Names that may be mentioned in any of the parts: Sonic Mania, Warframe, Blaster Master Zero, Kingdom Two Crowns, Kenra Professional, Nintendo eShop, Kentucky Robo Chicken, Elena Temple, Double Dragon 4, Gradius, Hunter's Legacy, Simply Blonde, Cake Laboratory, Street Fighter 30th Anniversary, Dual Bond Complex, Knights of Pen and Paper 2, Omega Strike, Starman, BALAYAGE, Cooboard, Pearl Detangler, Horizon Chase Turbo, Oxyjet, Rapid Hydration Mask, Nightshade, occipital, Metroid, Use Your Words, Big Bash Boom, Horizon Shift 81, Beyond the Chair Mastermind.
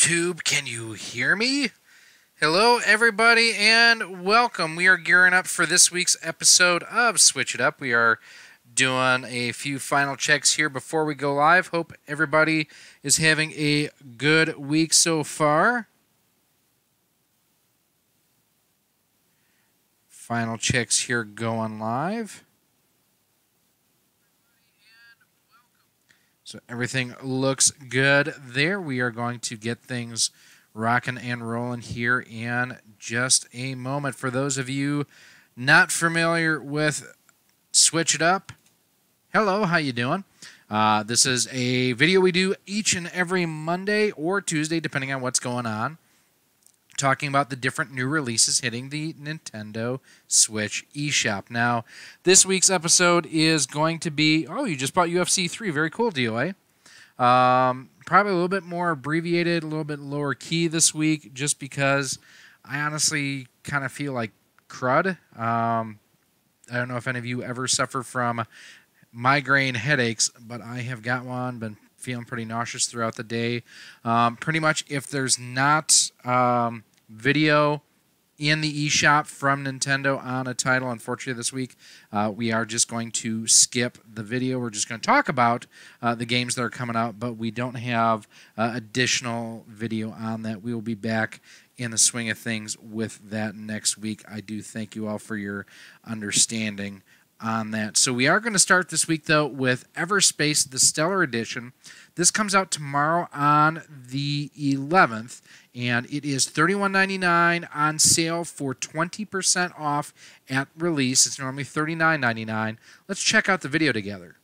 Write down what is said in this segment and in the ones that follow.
YouTube, can you hear me? Hello, everybody, and welcome. We are gearing up for this week's episode of Switch It Up. We are doing a few final checks here before we go live. Hope everybody is having a good week so far. Final checks here going live. So everything looks good there. We are going to get things rocking and rolling here in just a moment. For those of you not familiar with Switch It Up, hello, how you doing? This is a video we do each and every Monday or Tuesday, depending on what's going on, talking about the different new releases hitting the Nintendo Switch eShop. Now, this week's episode is going to be, oh, you just bought UFC 3, very cool deal, eh? Probably a little bit more abbreviated, a little bit lower key this week, just because I honestly kind of feel like crud. I don't know if any of you ever suffer from migraine headaches, but I have got one, been feeling pretty nauseous throughout the day. Pretty much if there's not video in the eShop from Nintendo on a title, unfortunately this week, we are just going to skip the video. We're just going to talk about the games that are coming out, but we don't have additional video on that. We will be back in the swing of things with that next week. I do thank you all for your understanding on that. So we are going to start this week, though, with Everspace, the Stellar Edition. This comes out tomorrow on the 11th, and it is $31.99 on sale for 20% off at release. It's normally $39.99. Let's check out the video together.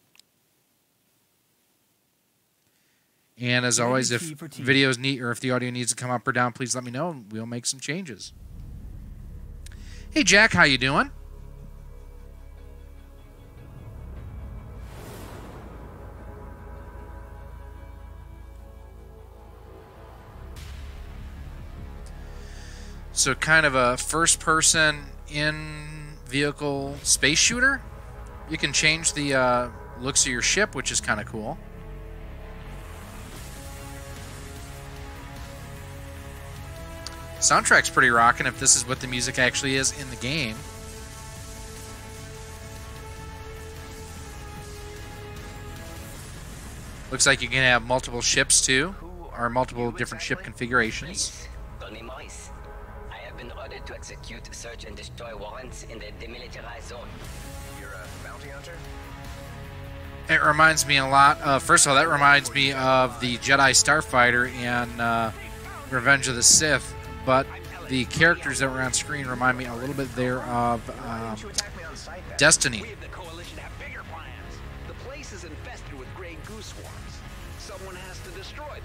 And as always, if videos need or if the audio needs to come up or down, please let me know, and we'll make some changes. Hey, Jack, how you doing? So kind of a first-person in-vehicle space shooter. You can change the looks of your ship, which is kind of cool. Soundtrack's pretty rockin' if this is what the music actually is in the game. Looks like you can have multiple ships, too, or multiple different ship configurations. Been ordered to execute search and destroy warrants in the demilitarized zone. You're a bounty hunter? It reminds me a lot of, first of all, that reminds me of the Jedi Starfighter and Revenge of the Sith, but the characters that were on screen remind me a little bit there of Destiny. We of the Coalition have bigger plans. The place is infested with gray goose swarms. Someone has to destroy them.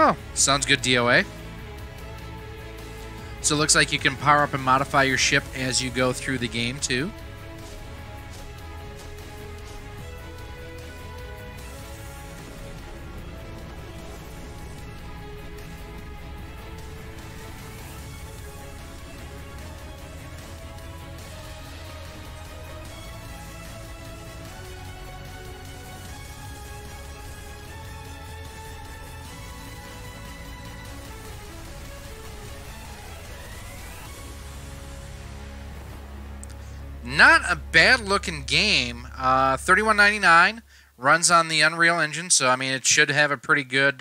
Oh, sounds good, DOA. So it looks like you can power up and modify your ship as you go through the game, too. Not a bad-looking game. $31.99, runs on the Unreal Engine, so I mean it should have a pretty good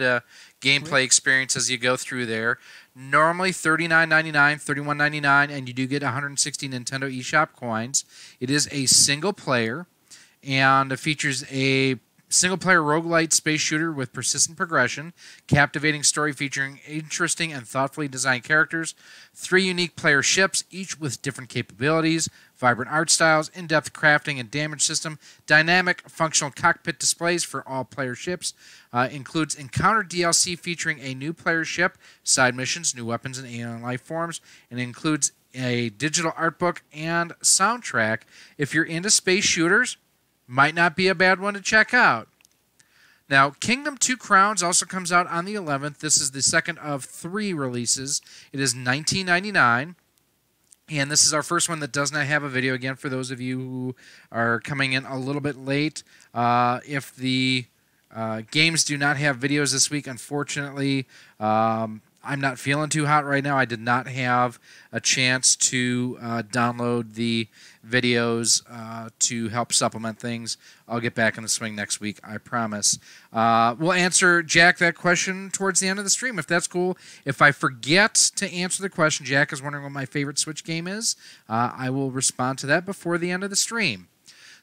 gameplay experience as you go through there. Normally $39.99, $31.99, and you do get 160 Nintendo eShop coins. It is a single-player, and it features a single-player roguelite space shooter with persistent progression, captivating story featuring interesting and thoughtfully designed characters, 3 unique player ships, each with different capabilities, vibrant art styles, in-depth crafting and damage system, dynamic functional cockpit displays for all player ships, includes encounter DLC featuring a new player ship, side missions, new weapons, and alien life forms, and includes a digital art book and soundtrack. If you're into space shooters, might not be a bad one to check out. Now, Kingdom Two Crowns also comes out on the 11th. This is the second of 3 releases. It is $19.99, and this is our first one that does not have a video. Again, for those of you who are coming in a little bit late, if the Games do not have videos this week, unfortunately. I'm not feeling too hot right now. I did not have a chance to download the videos to help supplement things. I'll get back in the swing next week, I promise. We'll answer, Jack, that question towards the end of the stream, if that's cool. If I forget to answer the question, Jack is wondering what my favorite Switch game is, I will respond to that before the end of the stream.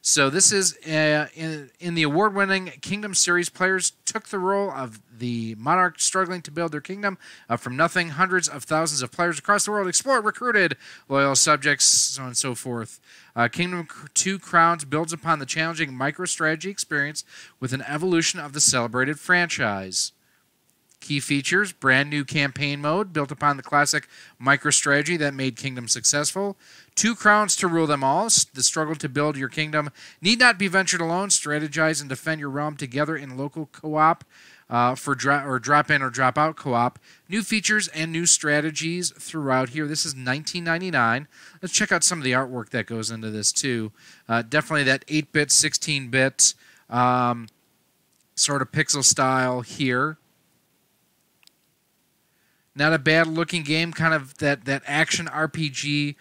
So this is, in the award-winning Kingdom series, players took the role of the monarch struggling to build their kingdom from nothing. Hundreds of thousands of players across the world explored, recruited loyal subjects, so on and so forth. Kingdom Two Crowns builds upon the challenging MicroStrategy experience with an evolution of the celebrated franchise. Key features, brand new campaign mode built upon the classic MicroStrategy that made Kingdom successful. Two crowns to rule them all. The struggle to build your kingdom need not be ventured alone. Strategize and defend your realm together in local co-op drop-in or drop-out co-op. New features and new strategies throughout here. This is $19.99. Let's check out some of the artwork that goes into this, too. Definitely that 8-bit, 16-bit sort of pixel style here. Not a bad-looking game, kind of that action RPG.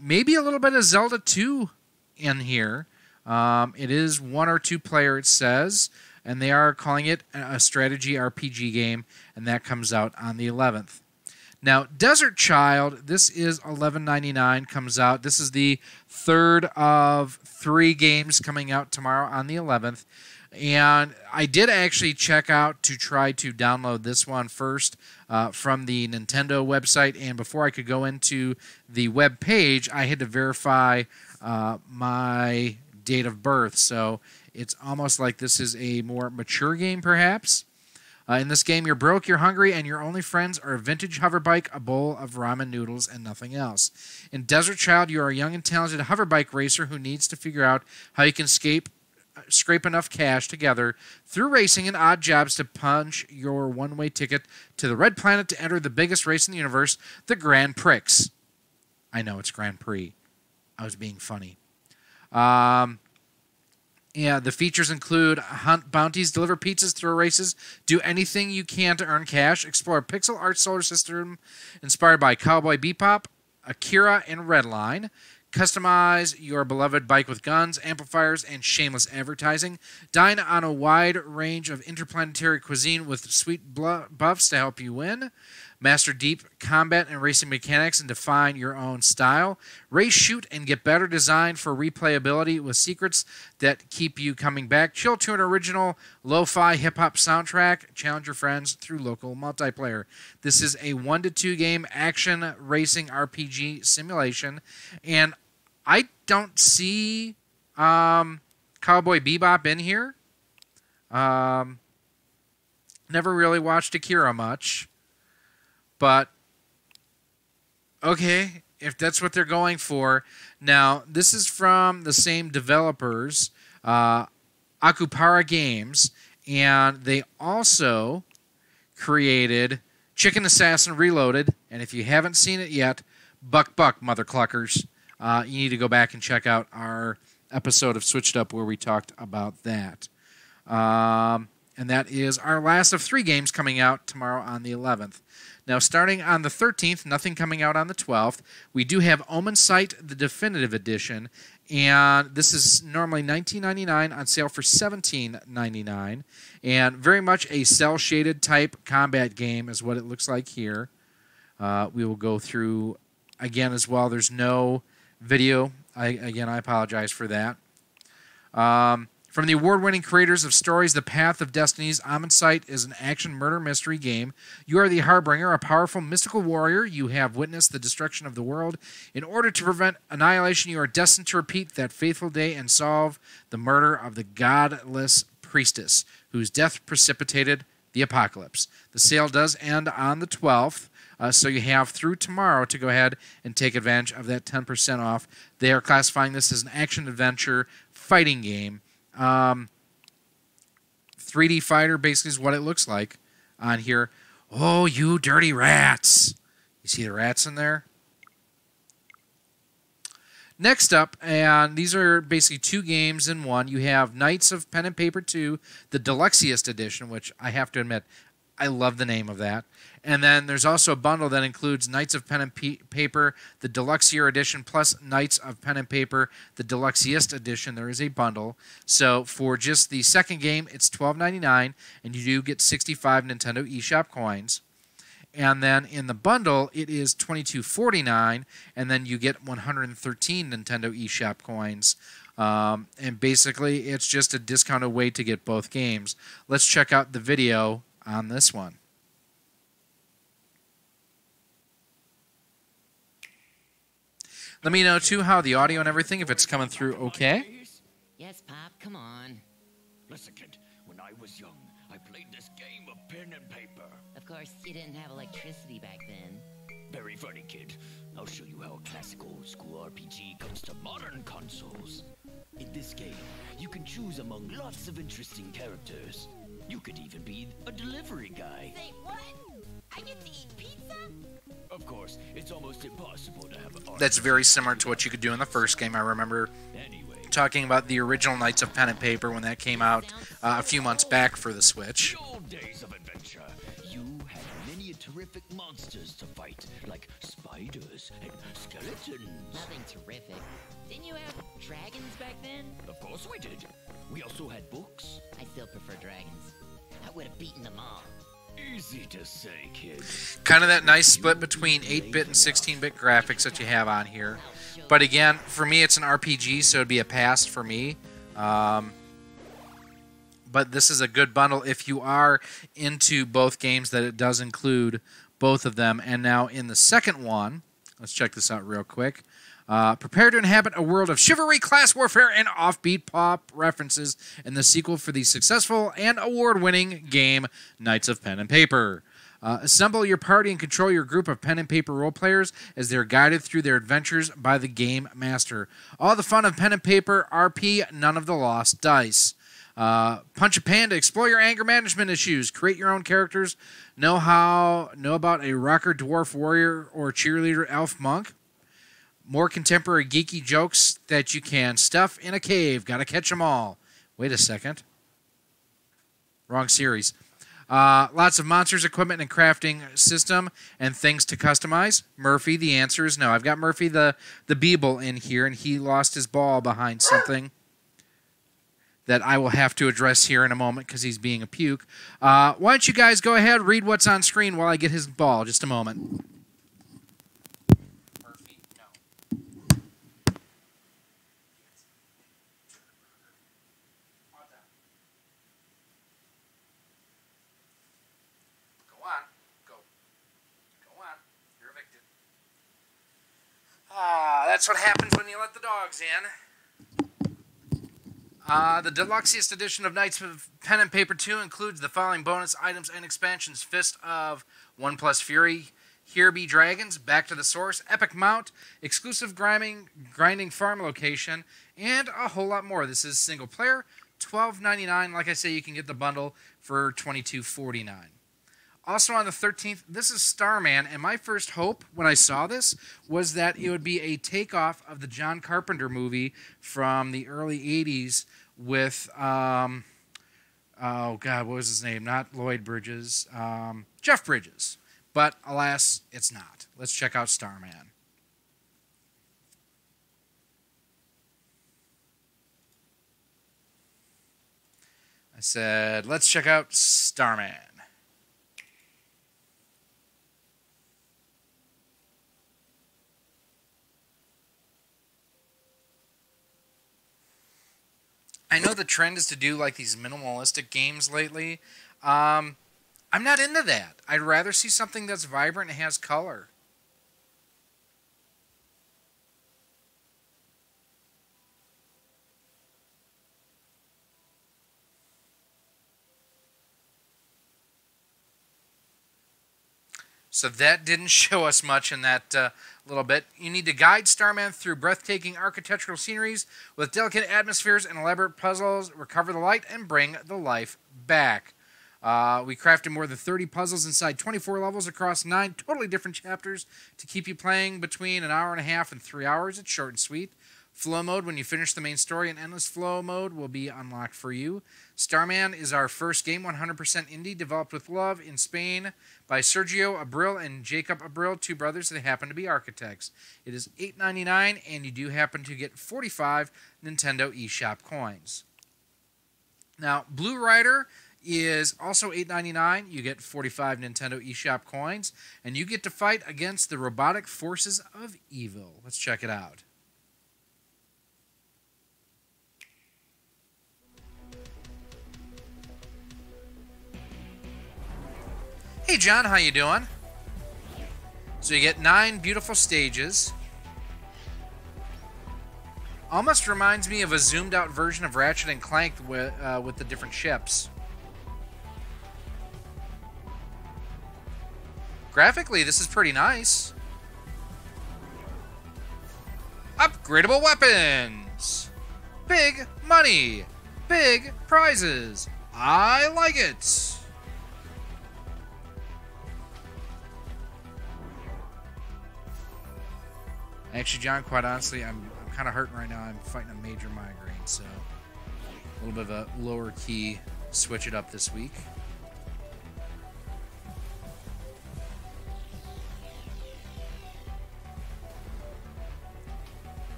Maybe a little bit of Zelda 2 in here. It is 1- or 2-player, it says, and they are calling it a strategy RPG game, and that comes out on the 11th. Now, Desert Child, this is $11.99, comes out. This is the third of 3 games coming out tomorrow on the 11th. And I did actually check out to try to download this one first from the Nintendo website. And before I could go into the web page, I had to verify my date of birth. So it's almost like this is a more mature game, perhaps. In this game, you're broke, you're hungry, and your only friends are a vintage hoverbike, a bowl of ramen noodles, and nothing else. In Desert Child, you are a young and talented hoverbike racer who needs to figure out how you can scrape enough cash together through racing and odd jobs to punch your one-way ticket to the red planet to enter the biggest race in the universe, the Grand Prix. I know, it's Grand Prix. I was being funny. Yeah, the features include hunt bounties, deliver pizzas, throw races, do anything you can to earn cash, explore a pixel art solar system inspired by Cowboy Bebop, Akira, and Redline. Customize your beloved bike with guns, amplifiers, and shameless advertising. Dine on a wide range of interplanetary cuisine with sweet buffs to help you win. Master deep combat and racing mechanics and define your own style. Race, shoot, and get better, designed for replayability with secrets that keep you coming back. Chill to an original lo-fi hip-hop soundtrack. Challenge your friends through local multiplayer. This is a 1- to 2 game action racing RPG simulation. And I don't see Cowboy Bebop in here. Never really watched Akira much. But, okay, if that's what they're going for. Now, this is from the same developers, Akupara Games. And they also created Chicken Assassin Reloaded. And if you haven't seen it yet, buck, mother cluckers. You need to go back and check out our episode of Switched Up where we talked about that. And that is our last of 3 games coming out tomorrow on the 11th. Now, starting on the 13th, nothing coming out on the 12th. We do have Omensight, the Definitive Edition, and this is normally $19.99, on sale for $17.99, and very much a cel-shaded type combat game is what it looks like here. We will go through again as well. There's no video. I apologize for that. From the award-winning creators of Stories, The Path of Destinies, Omensight is an action murder mystery game. You are the Harbinger, a powerful mystical warrior. You have witnessed the destruction of the world. In order to prevent annihilation, you are destined to repeat that fateful day and solve the murder of the godless priestess, whose death precipitated the apocalypse. The sale does end on the 12th, so you have through tomorrow to go ahead and take advantage of that 10% off. They are classifying this as an action-adventure fighting game. 3D fighter basically is what it looks like on here. Oh, you dirty rats. You see the rats in there? Next up, and these are basically two games in one, you have Knights of Pen and Paper 2, the Deluxiest Edition, which I have to admit, I love the name of that. And then there's also a bundle that includes Knights of Pen and Paper, the Deluxier Edition, plus Knights of Pen and Paper, the Deluxiest Edition. There is a bundle. So for just the second game, it's $12.99, and you do get 65 Nintendo eShop coins. And then in the bundle, it is $22.49, and then you get 113 Nintendo eShop coins. And basically, it's just a discounted way to get both games. Let's check out the video on this one. Let me know too how the audio and everything, if it's coming through okay. Yes, Pop, come on. Listen, kid, when I was young, I played this game of pen and paper. Of course, you didn't have electricity back then. Very funny, kid. I'll show you how a classic old school RPG comes to modern consoles. In this game, you can choose among lots of interesting characters. You could even be a delivery guy. Say what? I get to eat pizza? Of course, it's almost impossible to have an That's very similar to what you could do in the first game. I remember talking about the original Knights of Pen and Paper when that came out a few months back for the Switch. The old days of adventure. You had many terrific monsters to fight, like spiders and skeletons. Nothing terrific. Didn't you have dragons back then? Of course we did. We also had books. I still prefer dragons. I would have beaten them all. Easy to say, kid. Kind of that nice split between 8-bit and 16-bit graphics that you have on here. But again, for me, it's an RPG, so it'd be a pass for me. But this is a good bundle if you are into both games, that it does include both of them. And now in the second one, let's check this out real quick. Prepare to inhabit a world of chivalry, class warfare, and offbeat pop references in the sequel for the successful and award-winning game Knights of Pen and Paper. Assemble your party and control your group of pen and paper role players as they're guided through their adventures by the game master. All the fun of pen and paper, RP, none of the lost dice. Punch a panda, explore your anger management issues, create your own characters, know about a rocker, dwarf, warrior, or cheerleader, elf, monk. More contemporary geeky jokes that you can stuff in a cave. Gotta catch them all. Wait a second. Wrong series. Lots of monsters, equipment, and crafting system, and things to customize. Murphy, the answer is no. I've got Murphy the Beeble in here, and he lost his ball behind something that I will have to address here in a moment because he's being a puke. Why don't you guys go ahead, read what's on screen while I get his ball. Just a moment. That's what happens when you let the dogs in. The Deluxiest Edition of Knights of Pen and Paper 2 includes the following bonus items and expansions. Fist of 1 Plus Fury, Here Be Dragons, Back to the Source, Epic Mount, Exclusive Grinding Farm Location, and a whole lot more. This is single player, $12.99. Like I say, you can get the bundle for $22.49. Also on the 13th, this is Starman, and my first hope when I saw this was that it would be a takeoff of the John Carpenter movie from the early 80s with, oh God, what was his name? Not Lloyd Bridges, Jeff Bridges. But alas, it's not. Let's check out Starman. I said, let's check out Starman. I know the trend is to do like these minimalistic games lately. I'm not into that. I'd rather see something that's vibrant and has color. So that didn't show us much in that little bit. You need to guide Starman through breathtaking architectural sceneries with delicate atmospheres and elaborate puzzles, recover the light, and bring the life back. We crafted more than 30 puzzles inside 24 levels across 9 totally different chapters to keep you playing between an hour and a half and 3 hours. It's short and sweet. Flow mode, when you finish the main story, and endless flow mode will be unlocked for you. Starman is our first game, 100% indie, developed with love in Spain by Sergio Abril and Jacob Abril, two brothers that happen to be architects. It is $8.99, and you do happen to get 45 Nintendo eShop coins. Now, Blue Rider is also $8.99. You get 45 Nintendo eShop coins, and you get to fight against the robotic forces of evil. Let's check it out. Hey John, how you doing? So you get 9 beautiful stages. Almost reminds me of a zoomed out version of Ratchet and Clank with the different ships. Graphically, this is pretty nice. Upgradable weapons. Big money. Big prizes. I like it. Actually, John, quite honestly, I'm kind of hurting right now. I'm fighting a major migraine, so a little bit of a lower key switch it up this week.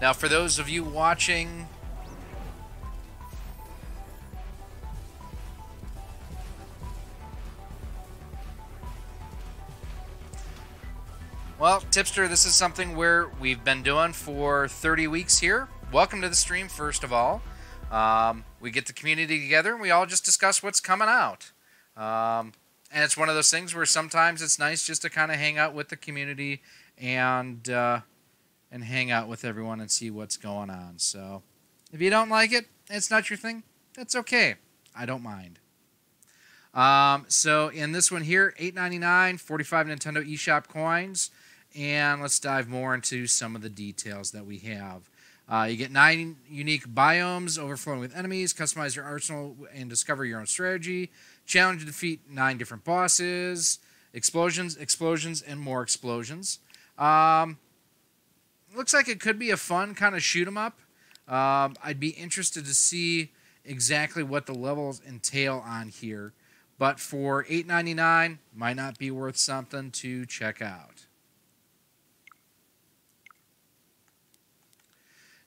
Now, for those of you watching . Well, Tipster, this is something where we've been doing for 30 weeks here. Welcome to the stream, first of all. We get the community together, and we all just discuss what's coming out. And it's one of those things where sometimes it's nice just to kind of hang out with the community and hang out with everyone and see what's going on. So if you don't like it, it's not your thing, that's okay. I don't mind. So in this one here, $8.99, 45 Nintendo eShop coins. And let's dive more into some of the details that we have. You get 9 unique biomes, overflowing with enemies, customize your arsenal and discover your own strategy, challenge to defeat 9 different bosses, explosions, explosions, and more explosions. Looks like it could be a fun kind of shoot 'em up. I'd be interested to see exactly what the levels entail on here, but for $8.99, might not be worth something to check out.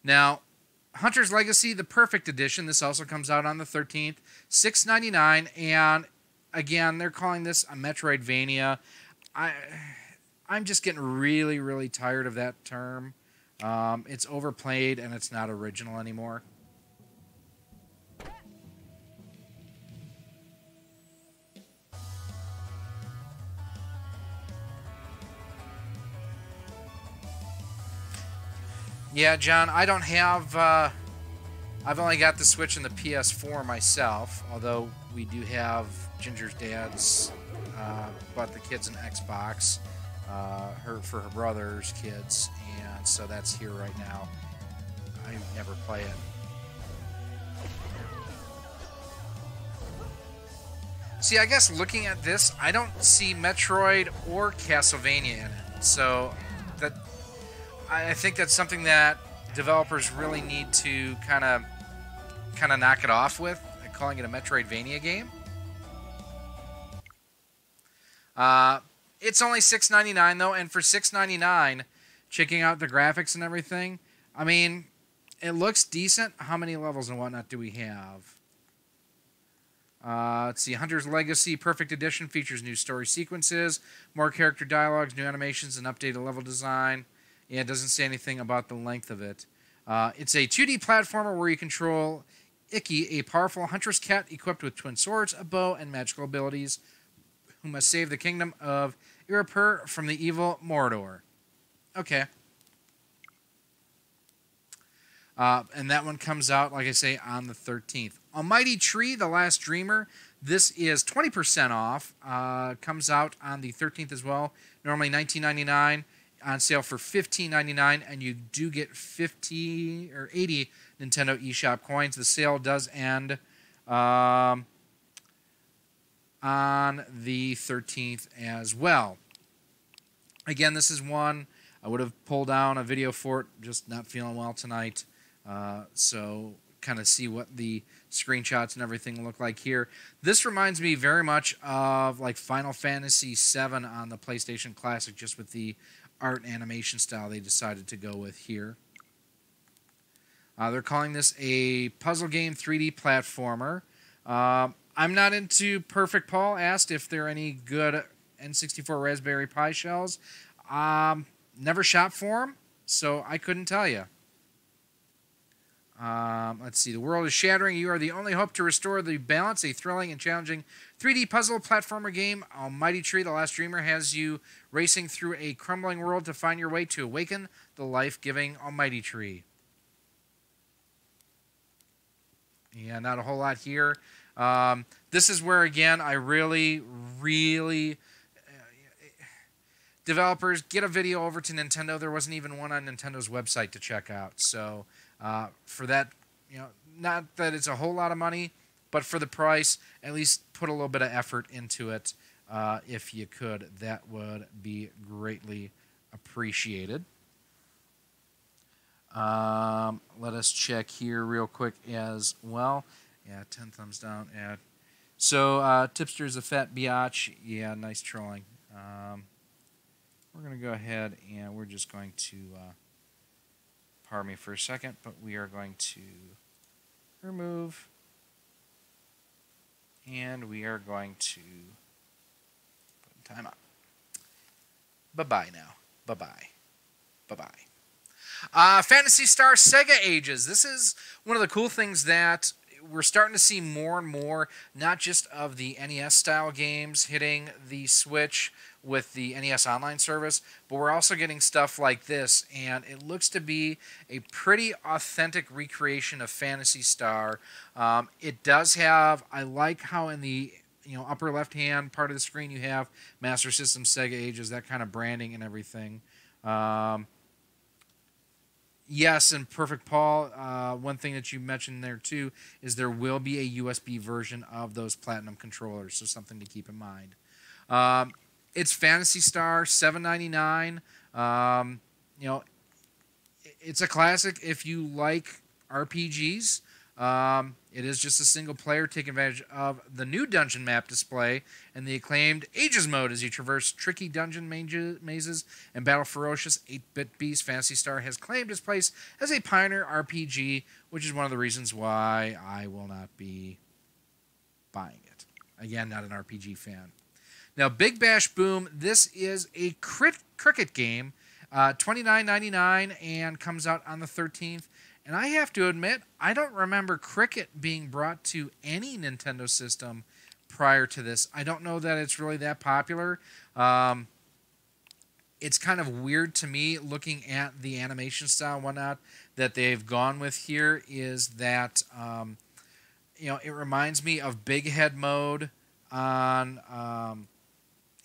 Now, Hunter's Legacy, the Perfect Edition. This also comes out on the 13th, $6.99, and again, they're calling this a Metroidvania. I'm just getting really, really tired of that term. It's overplayed, and it's not original anymore. Yeah, John, I don't have... I've only got the Switch and the PS4 myself, although we do have Ginger's dad's... bought the kids an Xbox for her brother's kids, and so that's here right now. I never play it. See, I guess looking at this, I don't see Metroid or Castlevania in it, so that... I think that's something that developers really need to kind of knock it off with, like calling it a Metroidvania game. It's only $6.99 though, and for $6.99, checking out the graphics and everything, I mean, it looks decent. How many levels and whatnot do we have? Let's see, Hunter's Legacy Perfect Edition features new story sequences, more character dialogues, new animations, and updated level design. Yeah, it doesn't say anything about the length of it. It's a 2D platformer where you control Ikki, a powerful huntress cat equipped with twin swords, a bow, and magical abilities, who must save the kingdom of Irapur from the evil Mordor. Okay. And that one comes out, like I say, on the 13th. Almightree, The Last Dreamer. This is 20% off. Comes out on the 13th as well. Normally $19.99. on sale for $15.99, and you do get 50 or 80 Nintendo eShop coins. The sale does end on the 13th as well. Again, this is one I would have pulled down a video for it, just not feeling well tonight. So kind of see what the screenshots and everything look like here. This reminds me very much of like Final Fantasy VII on the PlayStation Classic, just with the art and animation style they decided to go with here. They're calling this a puzzle game 3D platformer. I'm not into Perfect. Paul asked if there are any good N64 Raspberry Pi shells. Never shop for them, so I couldn't tell you. Let's see. The world is shattering. You are the only hope to restore the balance. A thrilling and challenging 3D puzzle platformer game. Almightree, The Last Dreamer, has you racing through a crumbling world to find your way to awaken the life-giving Almightree. Yeah, not a whole lot here. This is where, again, I really... developers, get a video over to Nintendo. There wasn't even one on Nintendo's website to check out. So for that, you know, not that it's a whole lot of money, but for the price, at least put a little bit of effort into it. If you could, that would be greatly appreciated. Let us check here real quick as well. Yeah, 10 thumbs down. Yeah. So Tipster's a fat biatch. Yeah, nice trolling. We're going to go ahead and we're just going to, pardon me for a second, but we are going to remove and we are going to put time up. Bye-bye now. Bye-bye. Bye-bye. Phantasy Star SEGA AGES. This is one of the cool things that we're starting to see more and more, not just of the NES-style games hitting the Switch with the NES Online service, but we're also getting stuff like this, and it looks to be a pretty authentic recreation of Phantasy Star. It does have, I like how in the upper left-hand part of the screen you have Master System, SEGA AGES, that kind of branding and everything. Yes, and Perfect Paul, one thing that you mentioned there too is there will be a USB version of those Platinum controllers, so something to keep in mind. It's Phantasy Star, $7.99. You know, it's a classic if you like RPGs. It is just a single player. Take advantage of the new dungeon map display and the acclaimed Ages mode as you traverse tricky dungeon mazes and battle ferocious 8-bit beasts. Phantasy Star has claimed its place as a pioneer RPG, which is one of the reasons why I will not be buying it. Again, not an RPG fan. Now, Big Bash Boom, this is a cricket game, $29.99, and comes out on the 13th. And I have to admit, I don't remember cricket being brought to any Nintendo system prior to this. I don't know that it's really that popular. It's kind of weird to me, looking at the animation style and whatnot that they've gone with here, is that it reminds me of Big Head mode on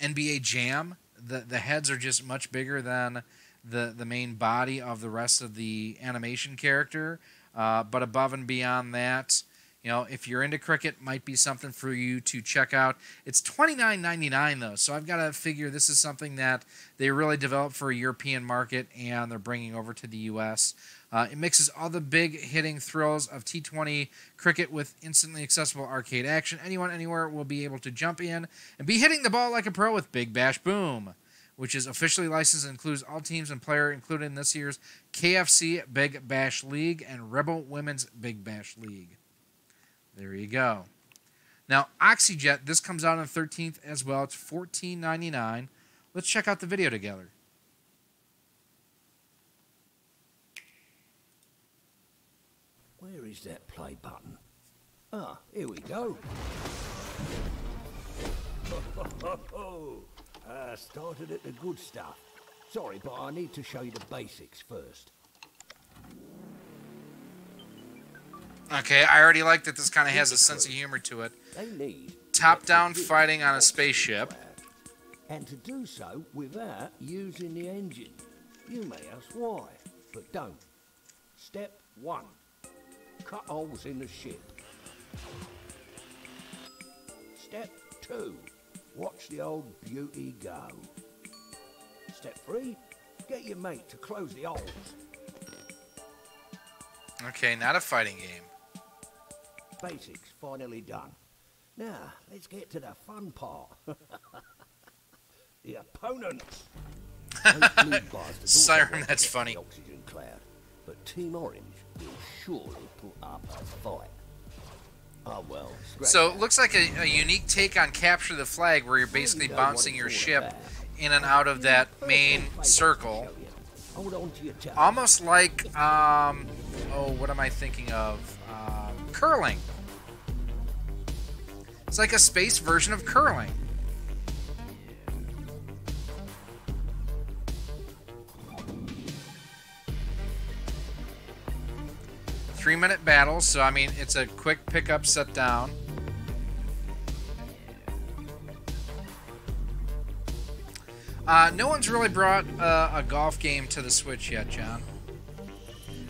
NBA Jam. The heads are just much bigger than the main body of the rest of the animation character. But above and beyond that, if you're into cricket, might be something for you to check out. It's $29.99, though, so I've got to figure this is something that they really developed for a European market and they're bringing over to the U.S. It mixes all the big-hitting thrills of T20 cricket with instantly accessible arcade action. Anyone, anywhere will be able to jump in and be hitting the ball like a pro with Big Bash Boom, which is officially licensed and includes all teams and player included in this year's KFC Big Bash League and Rebel Women's Big Bash League. There you go. Now, Oxyjet, this comes out on the 13th as well. It's $14.99. Let's check out the video together. Where is that play button? Ah, here we go. Ho, ho, ho, ho. Started at the good stuff. Sorry, but I need to show you the basics first. Okay, I already like that this kind of has a sense of humor to it. Top-down fighting on a spaceship. And to do so without using the engine. You may ask why, but don't. Step 1. Cut holes in the ship. Step 2, watch the old beauty go. Step 3, get your mate to close the holes. Okay, not a fighting game. Basics finally done. Now, let's get to the fun part. The opponents. Siren, that's funny. The oxygen cloud, but Team Orange will surely put up a fight. Oh, well, so it looks like a unique take on Capture the Flag, where you're basically bouncing your ship in and out of that main circle. Almost like, oh, what am I thinking of? Curling. It's like a space version of curling. Three-minute battle, so I mean, it's a quick pick-up, set down. No one's really brought a golf game to the Switch yet, John.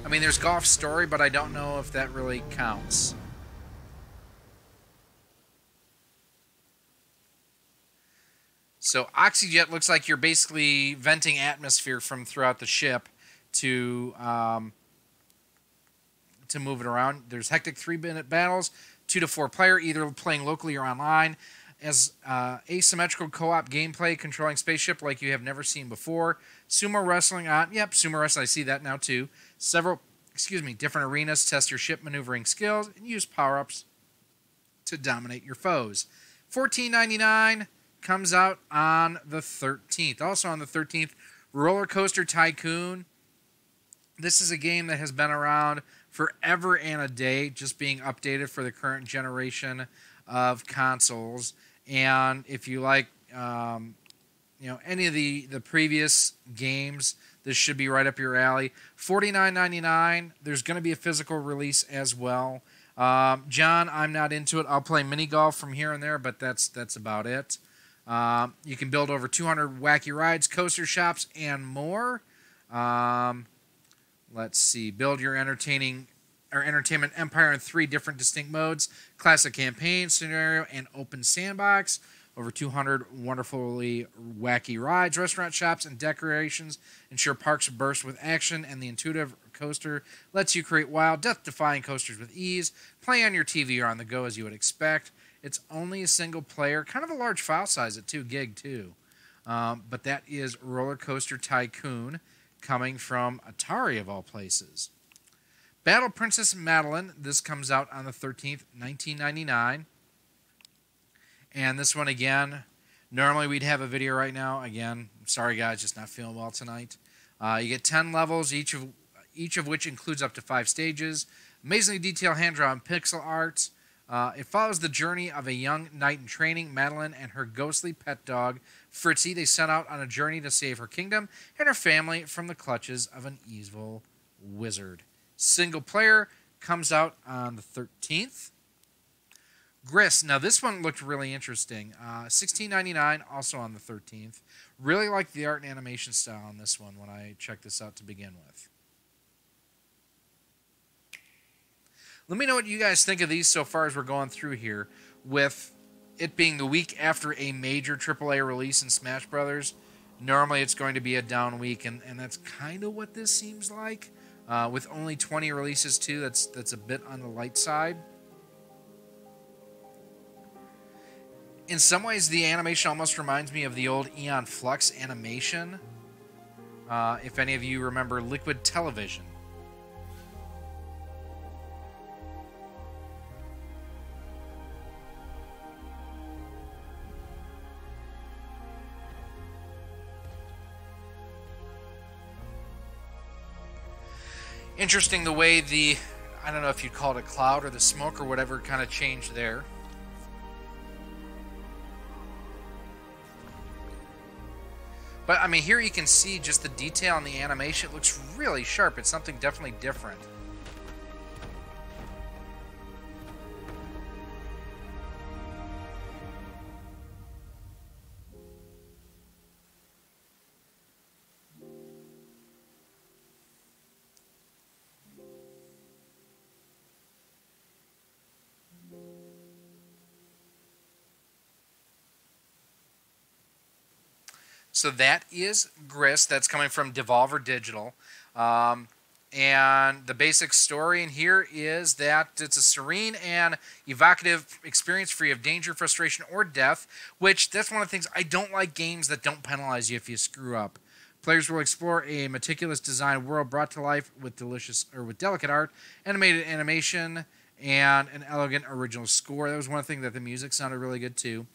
I mean, there's Golf Story, but I don't know if that really counts. So Oxyjet looks like you're basically venting atmosphere from throughout the ship to move it around. There's hectic 3-minute battles, 2 to 4 player, either playing locally or online, as asymmetrical co-op gameplay, controlling spaceship like you have never seen before. Sumo wrestling on, yep, sumo wrestling, I see that now too. Several, excuse me, different arenas, test your ship maneuvering skills, and use power-ups to dominate your foes. $14.99 comes out on the 13th. Also on the 13th, RollerCoaster Tycoon. This is a game that has been around forever and a day, just being updated for the current generation of consoles. And if you like, you know, any of the previous games, this should be right up your alley. $49.99. There's going to be a physical release as well. John, I'm not into it. I'll play mini golf from here and there, but that's about it. You can build over 200 wacky rides, coaster shops, and more. Let's see. Build your entertainment empire in 3 different distinct modes: classic campaign, scenario, and open sandbox. Over 200 wonderfully wacky rides, restaurant shops, and decorations ensure parks burst with action, and the intuitive coaster lets you create wild, death-defying coasters with ease. Play on your TV or on the go as you would expect. It's only a single player, kind of a large file size at 2 GB too. But that is RollerCoaster Tycoon, coming from Atari of all places. Battle Princess Madelyn, this comes out on the 13th, $19.99. And this one again, normally we'd have a video right now. Again, I'm sorry guys, just not feeling well tonight. You get 10 levels, each of which includes up to 5 stages. Amazingly detailed hand-drawn pixel art. It follows the journey of a young knight in training, Madeline, and her ghostly pet dog, Fritzy. They set out on a journey to save her kingdom and her family from the clutches of an evil wizard. Single player, comes out on the 13th. GRIS. Now, this one looked really interesting. $16.99, also on the 13th. Really liked the art and animation style on this one when I checked this out to begin with. Let me know what you guys think of these so far as we're going through here, with it being the week after a major AAA release in Smash Brothers. Normally it's going to be a down week, and that's kind of what this seems like. With only 20 releases too, that's a bit on the light side. In some ways, the animation almost reminds me of the old Eon Flux animation. If any of you remember Liquid Television. Interesting the way the, I don't know if you'd call it a cloud or the smoke or whatever, kind of changed there. But I mean, here you can see just the detail in the animation. It looks really sharp. It's something definitely different. So that is GRIS. That's coming from Devolver Digital. And the basic story in here is that it's a serene and evocative experience free of danger, frustration, or death, which that's one of the things I don't like, games that don't penalize you if you screw up. Players will explore a meticulous design world brought to life with delicate art, animated animation, and an elegant original score. That was one thing that the music sounded really good too.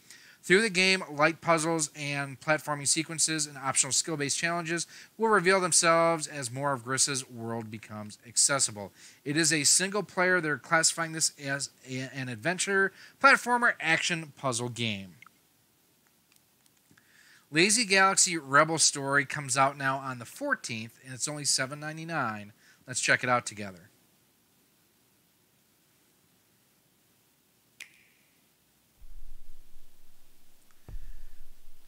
Through the game, light puzzles and platforming sequences and optional skill-based challenges will reveal themselves as more of GRIS's world becomes accessible. It is a single-player. They're classifying this as an adventure, platformer, action, puzzle game. Lazy Galaxy Rebel Story comes out now on the 14th, and it's only $7.99. Let's check it out together.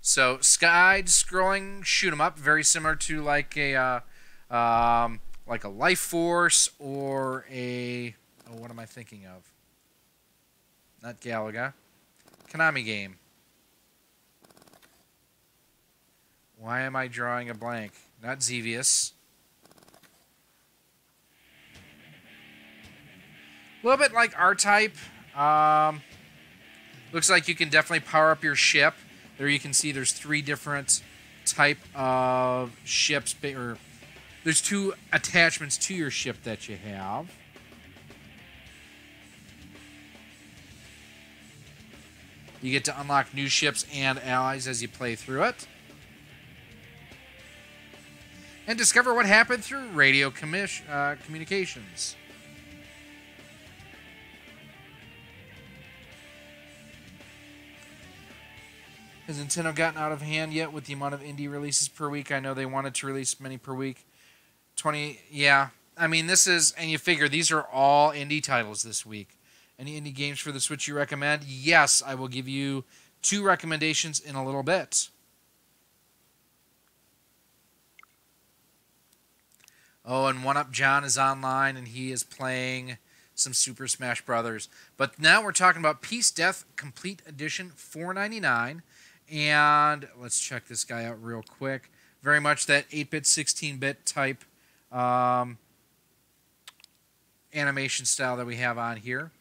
So, side-scrolling shoot 'em up, very similar to like a Life Force or a what am I thinking of? Not Galaga, Konami game. Why am I drawing a blank? Not Xevious. A little bit like R-Type. Looks like you can definitely power up your ship. There you can see there's three different type of ships, or there's two attachments to your ship that you have. You get to unlock new ships and allies as you play through it. And discover what happened through radio communications. Has Nintendo gotten out of hand yet with the amount of indie releases per week? I know they wanted to release many per week. 20, yeah. I mean, this is, and you figure these are all indie titles this week. Any indie games for the Switch you recommend? Yes, I will give you two recommendations in a little bit. Oh, and 1UP John is online, and he is playing some Super Smash Brothers. But now we're talking about Peace, Death! Complete Edition, $4.99. And let's check this guy out real quick. Very much that 8-bit, 16-bit type animation style that we have on here.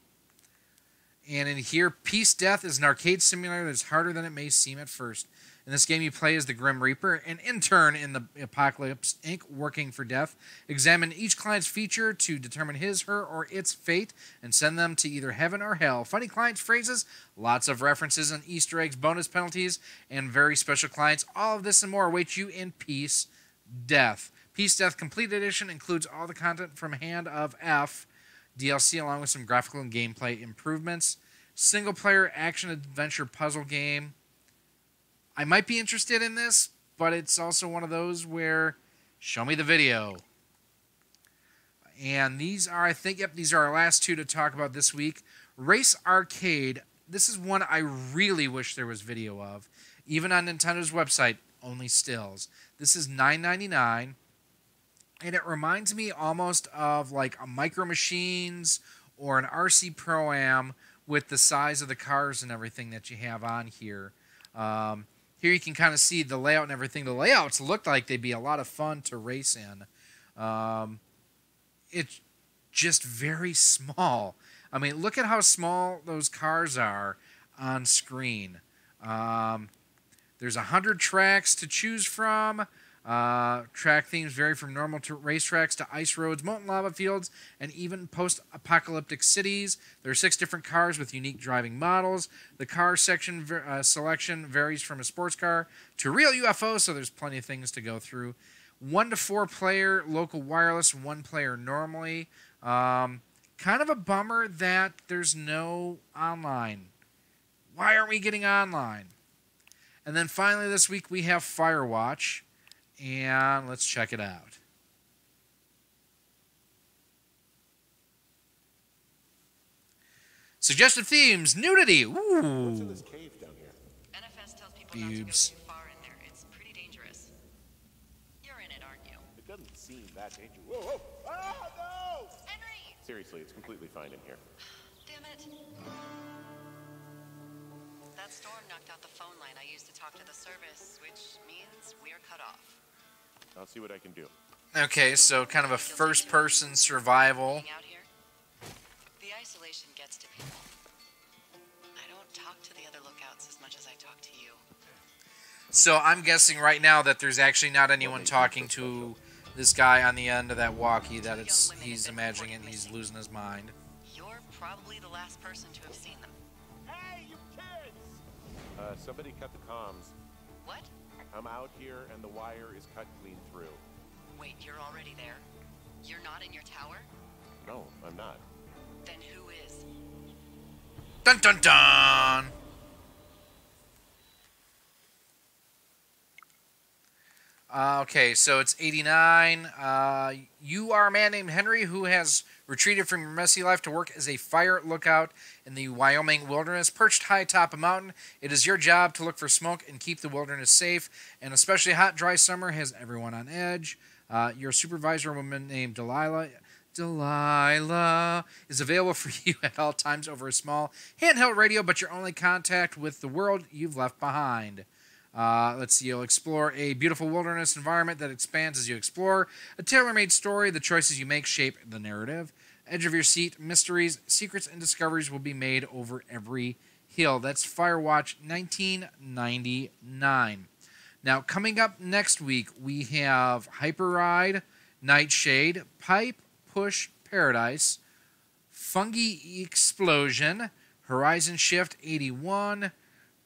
And in here, Peace Death is an arcade simulator that's harder than it may seem at first. In this game, you play as the Grim Reaper, an intern in the Apocalypse Inc. working for Death. Examine each client's feature to determine his, her, or its fate, and send them to either heaven or hell. Funny clients' phrases, lots of references and Easter eggs, bonus penalties, and very special clients. All of this and more await you in Peace, Death. Peace, Death Complete Edition includes all the content from Hand of F DLC, along with some graphical and gameplay improvements. Single-player action-adventure puzzle game. I might be interested in this, but it's also one of those where show me the video. And these are, I think, yep, these are our last two to talk about this week. Race Arcade. This is one I really wish there was video of. Even on Nintendo's website, only stills. This is $9.99, and it reminds me almost of like a Micro Machines or an RC Pro-Am with the size of the cars and everything that you have on here. Here you can kind of see the layout and everything. The layouts look like they'd be a lot of fun to race in. It's just very small. I mean, look at how small those cars are on screen. There's 100 tracks to choose from. Track themes vary from normal to racetracks to ice roads, molten lava fields, and even post-apocalyptic cities. There are 6 different cars with unique driving models. The car section selection varies from a sports car to real UFO, so there's plenty of things to go through. 1 to 4 player local wireless, 1 player normally. Kind of a bummer that there's no online. Why aren't we getting online? And then finally this week we have Firewatch. And let's check it out. Suggested themes, nudity. Ooh. What's in this cave down here? NFS tells people not to go too far in there. It's pretty dangerous. You're in it, aren't you? It doesn't seem that dangerous. Whoa, whoa. Ah, no! Henry! Seriously, it's completely fine in here. Damn it. storm knocked out the phone line I used to talk to the service, which means we're cut off. I'll see what I can do. Okay, so kind of a first-person survival. The isolation gets to people. I don't talk to the other lookouts as much as I talk to you. So I'm guessing right now that there's actually not anyone talking to this guy on the end of that walkie. That it's he's imagining it and he's losing his mind. You're probably the last person to have seen them. Hey, you kids! Somebody cut the comms. What? I'm out here and the wire is cut clean through. Wait, you're already there? You're not in your tower? No, I'm not. Then who is? Dun dun dun! Okay, so it's 89. You are a man named Henry who has retreated from your messy life to work as a fire lookout in the Wyoming wilderness. Perched high atop a mountain, it is your job to look for smoke and keep the wilderness safe. An especially hot, dry summer has everyone on edge. Your supervisor, a woman named Delilah, is available for you at all times over a small handheld radio, but your only contact with the world you've left behind. Let's see, you'll explore a beautiful wilderness environment that expands as you explore. A tailor-made story, the choices you make shape the narrative. Edge of your seat, mysteries, secrets, and discoveries will be made over every hill. That's Firewatch 1999. Now, coming up next week, we have Hyperride, Nightshade, Pipe Push Paradise, Fungi Explosion, Horizon Shift 81,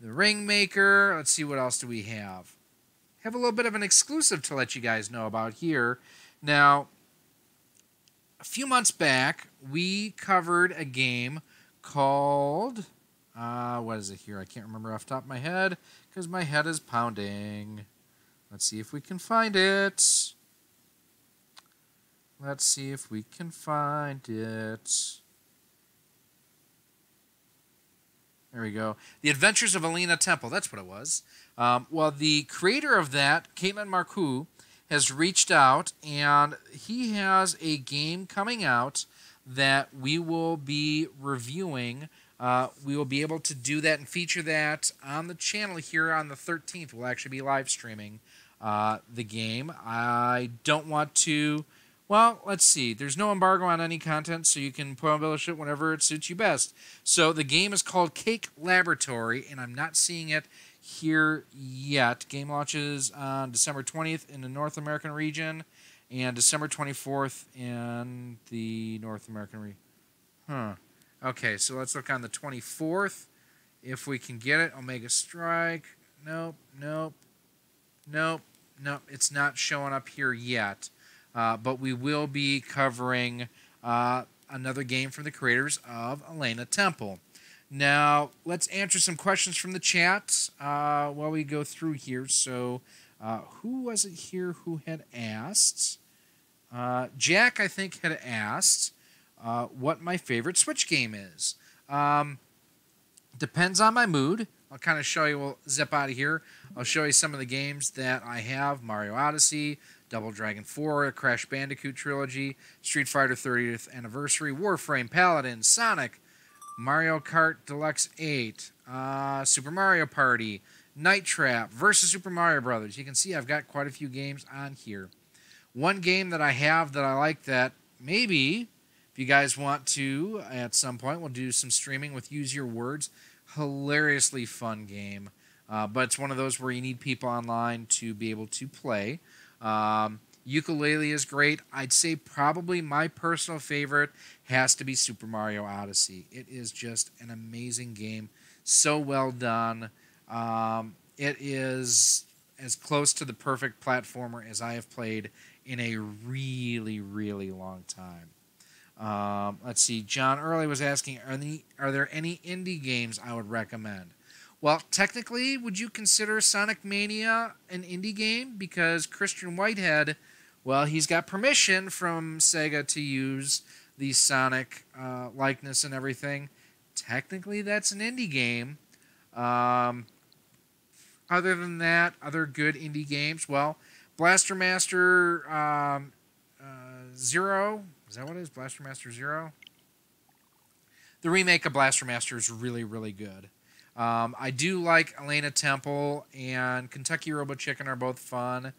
The Ringmaker. Let's see, what else do we have? Have a little bit of an exclusive to let you guys know about here. Now, a few months back, we covered a game called... what is it here? I can't remember off the top of my head because my head is pounding. Let's see if we can find it. Let's see if we can find it. There we go. The Adventures of Elena Temple. That's what it was. Well, the creator of that, Caitlin Marcoux, has reached out, and he has a game coming out that we will be reviewing. We will be able to do that and feature that on the channel here on the 13th. We'll actually be live streaming the game. I don't want to... Well, let's see. There's no embargo on any content, so you can publish it whenever it suits you best. So the game is called Cake Laboratory, and I'm not seeing it here yet. Game launches on December 20th in the North American region and December 24th in the North American region. Huh. Okay, so let's look on the 24th. If we can get it, Omega Strike. Nope, nope, nope, nope. It's not showing up here yet. But we will be covering another game from the creators of Elena Temple. Now, let's answer some questions from the chat while we go through here. So, who was it here who had asked? Jack, I think, had asked what my favorite Switch game is. Depends on my mood. I'll kind of show you. We'll zip out of here. I'll show you some of the games that I have. Mario Odyssey, Double Dragon 4, Crash Bandicoot Trilogy, Street Fighter 30th Anniversary, Warframe, Paladin, Sonic, Mario Kart Deluxe 8, Super Mario Party, Night Trap, versus Super Mario Brothers. You can see I've got quite a few games on here. One game that I have that I like that maybe, if you guys want to, at some point, we'll do some streaming with Use Your Words. Hilariously fun game. But it's one of those where you need people online to be able to play. Yooka-Laylee is great. I'd say probably my personal favorite has to be Super Mario Odyssey. It is just an amazing game. So well done. It is as close to the perfect platformer as I have played in a really, really long time. Let's see. John Early was asking, are there any indie games I would recommend? Well, technically, would you consider Sonic Mania an indie game? Because Christian Whitehead, well, he's got permission from SEGA to use the Sonic likeness and everything. Technically, that's an indie game. Other than that, other good indie games. Well, Blaster Master Zero. Is that what it is? Blaster Master Zero? The remake of Blaster Master is really, really good. I do like Elena Temple and Kentucky Robo Chicken are both fun.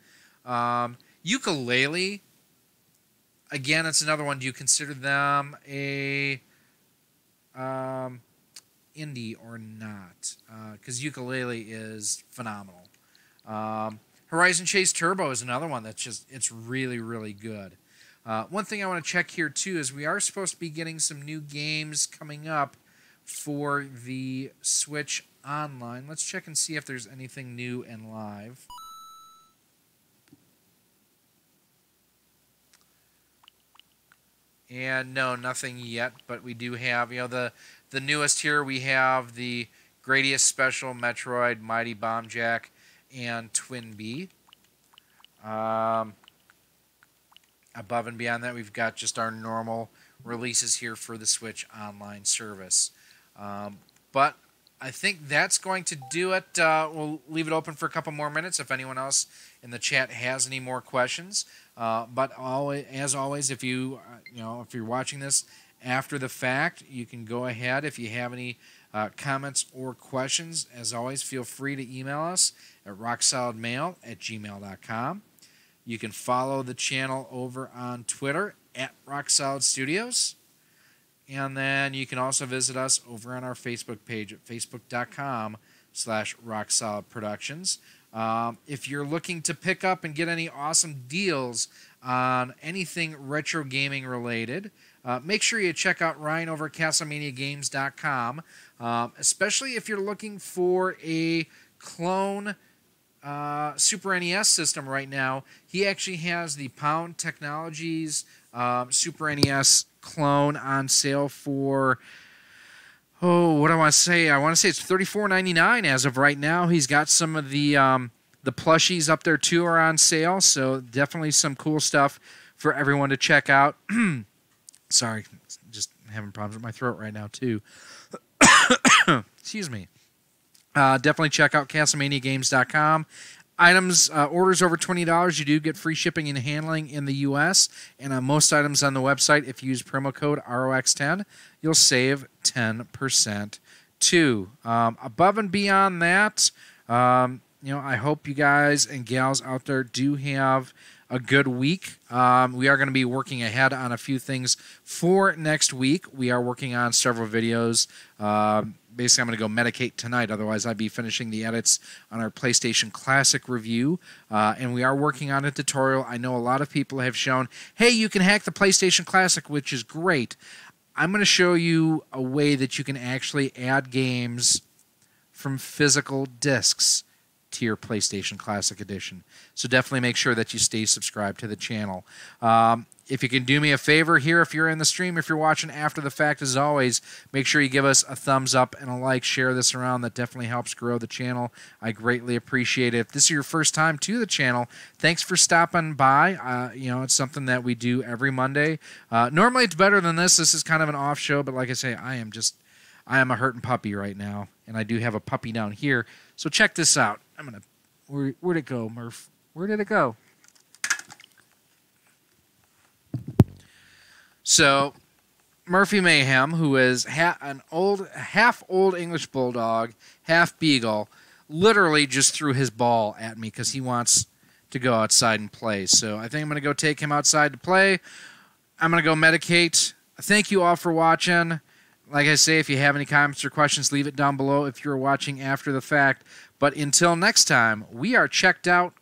Yooka-Laylee, again, it's another one. Do you consider them a indie or not? Because Yooka-Laylee is phenomenal. Horizon Chase Turbo is another one that's just, it's really, really good. One thing I want to check here, too, is we are supposed to be getting some new games coming up for the Switch Online. Let's check and see if there's anything new and live. And no, nothing yet, but we do have, you know, the newest here, we have the Gradius Special, Metroid, Mighty Bombjack, and Twin B. Above and beyond that, we've got just our normal releases here for the Switch Online service. But I think that's going to do it. We'll leave it open for a couple more minutes if anyone else in the chat has any more questions. But always, as always, if you if you're watching this after the fact, you can go ahead. If you have any comments or questions, as always, feel free to email us at rocksolidmail@gmail.com. You can follow the channel over on Twitter at RockSolidStudios. And then you can also visit us over on our Facebook page at facebook.com/RockSolidProductions. If you're looking to pick up and get any awesome deals on anything retro gaming related, make sure you check out Ryan over at CastleManiaGames.com, especially if you're looking for a clone Super NES system right now. He actually has the Pound Technologies Super NES clone on sale for, I want to say it's $34.99 as of right now. He's got some of the plushies up there too are on sale, so definitely some cool stuff for everyone to check out. Sorry, just having problems with my throat right now too. Excuse me. Definitely check out CastleManiaGames.com. Items, orders over $20, you do get free shipping and handling in the U.S. And on most items on the website, if you use promo code ROX10, you'll save 10% too. Above and beyond that, I hope you guys and gals out there do have a good week. We are going to be working ahead on a few things for next week. We are working on several videos. Basically, I'm going to go medicate tonight. Otherwise, I'd be finishing the edits on our PlayStation Classic review. And we are working on a tutorial. I know a lot of people have shown, hey, you can hack the PlayStation Classic, which is great. I'm going to show you a way that you can actually add games from physical discs to your PlayStation Classic Edition. So definitely make sure that you stay subscribed to the channel. If you can do me a favor here, if you're in the stream, if you're watching after the fact, as always, make sure you give us a thumbs up and a like. Share this around. That definitely helps grow the channel. I greatly appreciate it. If this is your first time to the channel, thanks for stopping by. It's something that we do every Monday. Normally, it's better than this. This is kind of an off show, but like I say, I am a hurting puppy right now, and I do have a puppy down here. So check this out. Where'd it go, Murph? Where did it go? So, Murphy Mayhem, who is half old English bulldog, half beagle, literally just threw his ball at me because he wants to go outside and play. So I think I'm going to go take him outside to play. I'm going to go medicate. Thank you all for watching. Like I say, if you have any comments or questions, leave it down below if you're watching after the fact. But until next time, we are checked out.